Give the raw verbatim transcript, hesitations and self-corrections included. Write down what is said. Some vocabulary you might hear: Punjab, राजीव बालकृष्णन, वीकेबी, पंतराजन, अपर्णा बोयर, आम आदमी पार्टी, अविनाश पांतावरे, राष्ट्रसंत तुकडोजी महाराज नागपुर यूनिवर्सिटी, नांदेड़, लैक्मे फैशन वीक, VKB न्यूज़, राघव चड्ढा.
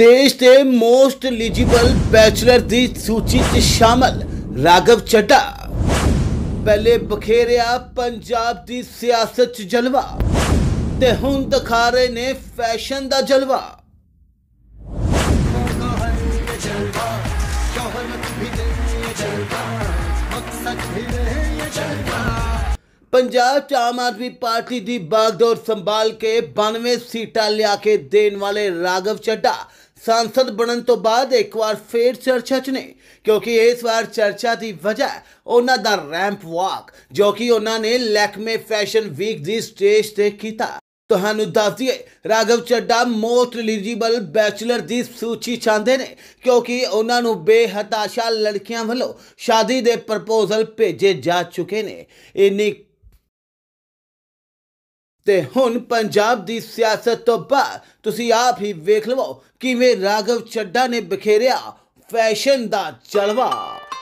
देश के most eligible bachelor की सूची च शामिल राघव चड्ढा पहले बखेरिया पंजाब की सियासत च जलवा ते हुण दिखा रहे ने फैशन का जलवा। पंजाब आम आदमी पार्टी की बागडोर संभाल के बानवे सीटा लिया के देने वाले राघव चड्ढा सांसद बनने तो बाद एक बार फिर चर्चा च ने, क्योंकि इस बार चर्चा की वजह उन्हों का रैंप वॉक जो कि उन्होंने लैक्मे फैशन वीक की स्टेज से किया। तुहानू दस दिए राघव चड्ढा most eligible bachelor की सूची चाहते ने, क्योंकि उन्होंने बेहताशा लड़कियां वालों शादी के प्रपोजल भेजे जा चुके ने। इन्नी ते हुण पंजाब की सियासत तो बाद तुसी आप ही वेख लवो किवें राघव चड्ढा ने बखेरिया फैशन का जलवा।